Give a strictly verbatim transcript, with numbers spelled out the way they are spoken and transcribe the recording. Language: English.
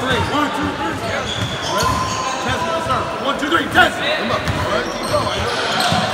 three. One, two, three. Ready? Test, start. One, two, three. Test. Come up. All right, keep going.